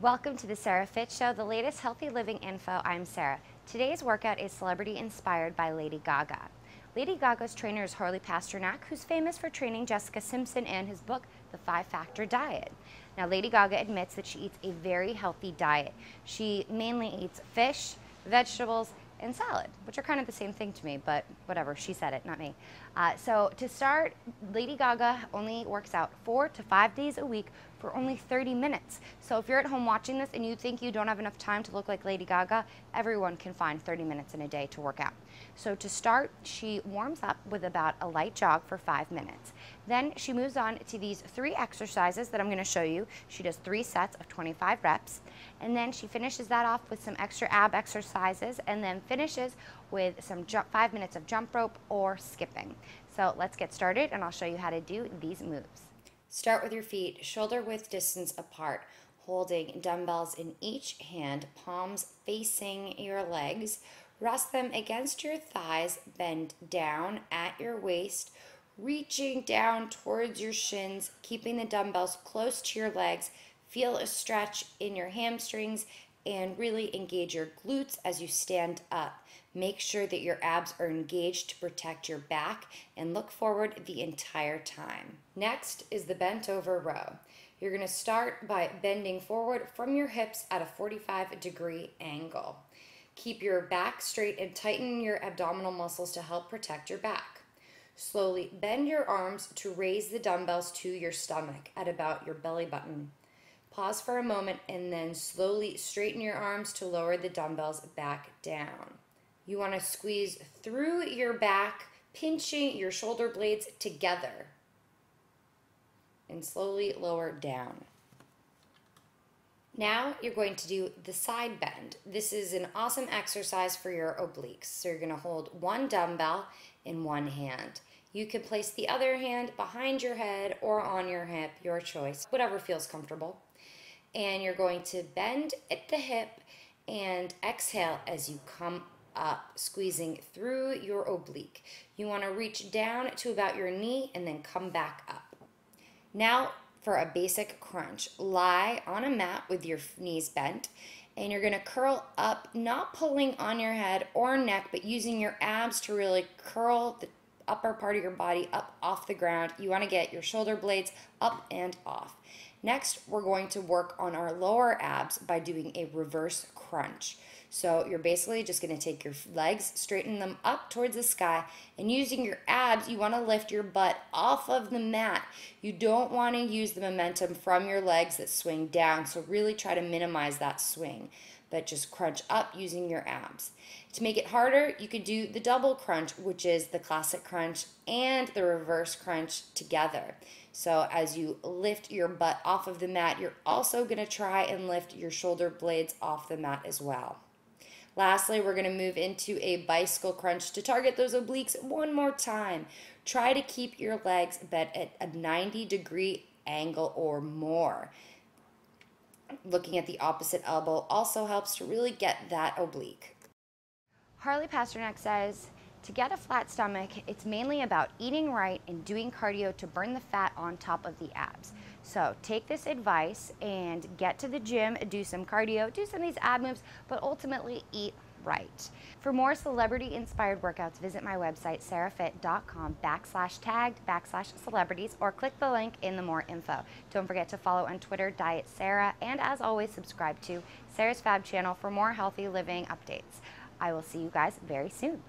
Welcome to the Sarah Fit Show, the latest healthy living info. I'm Sarah. Today's workout is celebrity inspired by Lady Gaga. Lady Gaga's trainer is Harley Pasternak, who's famous for training Jessica Simpson and his book, The 5 Factor Diet. Now, Lady Gaga admits that she eats a very healthy diet. She mainly eats fish, vegetables, and salad, which are kind of the same thing to me, but whatever, she said it, not me. So to start, Lady Gaga only works out 4 to 5 days a week for only 30 minutes. So if you're at home watching this and you think you don't have enough time to look like Lady Gaga, everyone can find 30 minutes in a day to work out. So to start, she warms up with about a light jog for 5 minutes. Then she moves on to these 3 exercises that I'm going to show you. She does 3 sets of 25 reps, and then she finishes that off with some extra ab exercises, and then finishes with some 5 minutes of jump rope or skipping. So let's get started and I'll show you how to do these moves. Start with your feet shoulder width distance apart, holding dumbbells in each hand, palms facing your legs. Rest them against your thighs, bend down at your waist, reaching down towards your shins, keeping the dumbbells close to your legs. Feel a stretch in your hamstrings and really engage your glutes as you stand up. Make sure that your abs are engaged to protect your back and look forward the entire time. Next is the bent over row. You're going to start by bending forward from your hips at a 45-degree angle. Keep your back straight and tighten your abdominal muscles to help protect your back. Slowly bend your arms to raise the dumbbells to your stomach at about your belly button. Pause for a moment and then slowly straighten your arms to lower the dumbbells back down. You want to squeeze through your back, pinching your shoulder blades together, and slowly lower down. Now you're going to do the side bend. This is an awesome exercise for your obliques. So you're going to hold one dumbbell in one hand. You can place the other hand behind your head or on your hip, your choice, whatever feels comfortable. And you're going to bend at the hip and exhale as you come up, squeezing through your oblique. You want to reach down to about your knee and then come back up. Now for a basic crunch, lie on a mat with your knees bent, and you're going to curl up, not pulling on your head or neck, but using your abs to really curl the upper part of your body up off the ground. You want to get your shoulder blades up and off. Next, we're going to work on our lower abs by doing a reverse crunch. So you're basically just going to take your legs, straighten them up towards the sky, and using your abs, you want to lift your butt off of the mat. You don't want to use the momentum from your legs that swing down, so really try to minimize that swing, but just crunch up using your abs. To make it harder, you could do the double crunch, which is the classic crunch and the reverse crunch together. So as you lift your butt off of the mat, you're also going to try and lift your shoulder blades off the mat as well. Lastly, we're going to move into a bicycle crunch to target those obliques one more time. Try to keep your legs bent at a 90-degree angle or more. Looking at the opposite elbow also helps to really get that oblique. Harley Pasternak says, to get a flat stomach, it's mainly about eating right and doing cardio to burn the fat on top of the abs. So take this advice and get to the gym, do some cardio, do some of these ab moves, but ultimately eat right. For more celebrity-inspired workouts, visit my website, sarahfit.com/tagged/celebrities, or click the link in the more info. Don't forget to follow on Twitter, Diet Sarah, and as always, subscribe to Sarah's Fab channel for more healthy living updates. I will see you guys very soon.